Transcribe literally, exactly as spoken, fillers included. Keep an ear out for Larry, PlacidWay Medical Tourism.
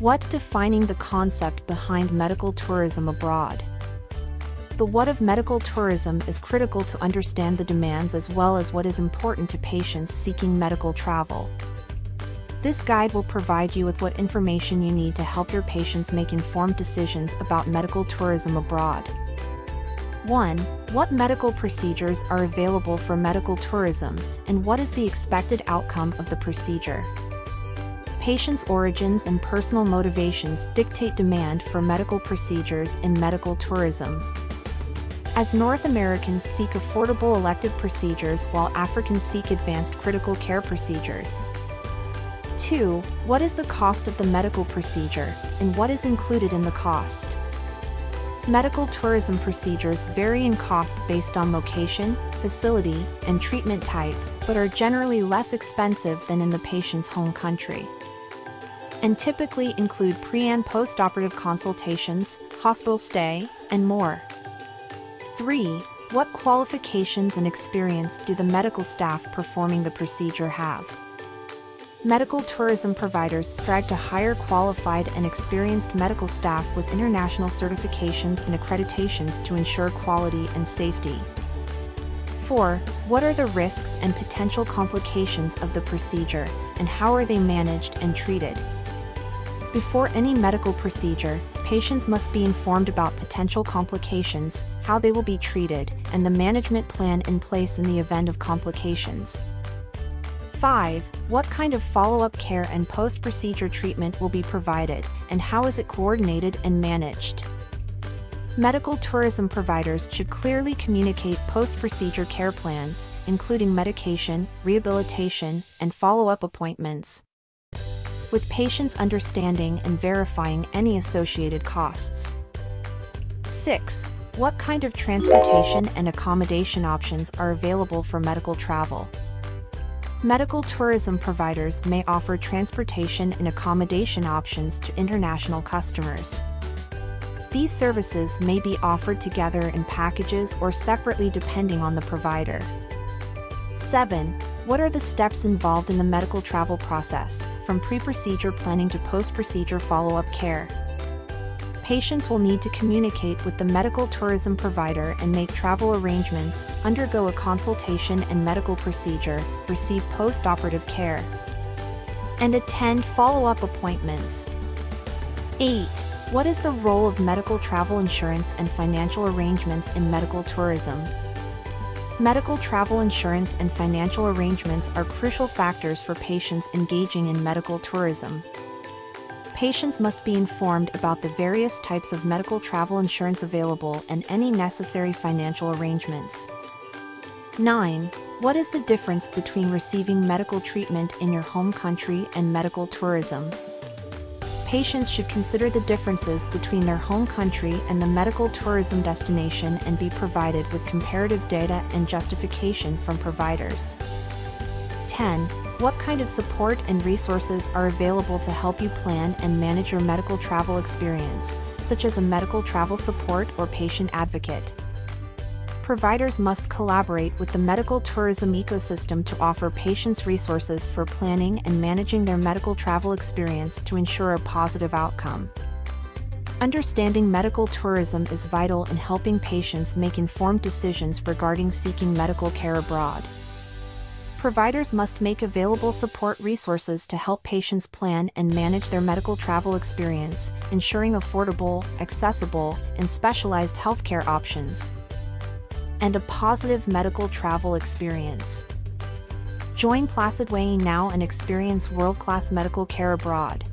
What defining the concept behind medical tourism abroad? The what of medical tourism is critical to understand the demands as well as what is important to patients seeking medical travel. This guide will provide you with what information you need to help your patients make informed decisions about medical tourism abroad. one. What medical procedures are available for medical tourism, and what is the expected outcome of the procedure? Patients' origins and personal motivations dictate demand for medical procedures in medical tourism. As North Americans seek affordable elective procedures while Africans seek advanced critical care procedures. two. What is the cost of the medical procedure, and what is included in the cost? Medical tourism procedures vary in cost based on location, facility, and treatment type, but are generally less expensive than in the patient's home country, and typically include pre- and post-operative consultations, hospital stay, and more. three. What qualifications and experience do the medical staff performing the procedure have? Medical tourism providers strive to hire qualified and experienced medical staff with international certifications and accreditations to ensure quality and safety. four. What are the risks and potential complications of the procedure, and how are they managed and treated? Before any medical procedure, patients must be informed about potential complications, how they will be treated, and the management plan in place in the event of complications. five. What kind of follow-up care and post-procedure treatment will be provided, and how is it coordinated and managed? Medical tourism providers should clearly communicate post-procedure care plans, including medication, rehabilitation, and follow-up appointments, with patients understanding and verifying any associated costs. six. What kind of transportation and accommodation options are available for medical travel? Medical tourism providers may offer transportation and accommodation options to international customers. These services may be offered together in packages or separately depending on the provider. seven. What are the steps involved in the medical travel process, from pre-procedure planning to post-procedure follow-up care? Patients will need to communicate with the medical tourism provider and make travel arrangements, undergo a consultation and medical procedure, receive post-operative care, and attend follow-up appointments. eight. What is the role of medical travel insurance and financial arrangements in medical tourism? Medical travel insurance and financial arrangements are crucial factors for patients engaging in medical tourism. Patients must be informed about the various types of medical travel insurance available and any necessary financial arrangements. nine. What is the difference between receiving medical treatment in your home country and medical tourism? Patients should consider the differences between their home country and the medical tourism destination and be provided with comparative data and justification from providers. ten. What kind of support and resources are available to help you plan and manage your medical travel experience, such as a medical travel support or patient advocate? Providers must collaborate with the medical tourism ecosystem to offer patients resources for planning and managing their medical travel experience to ensure a positive outcome. Understanding medical tourism is vital in helping patients make informed decisions regarding seeking medical care abroad. Providers must make available support resources to help patients plan and manage their medical travel experience, ensuring affordable, accessible, and specialized healthcare options, and a positive medical travel experience. Join PlacidWay now and experience world-class medical care abroad.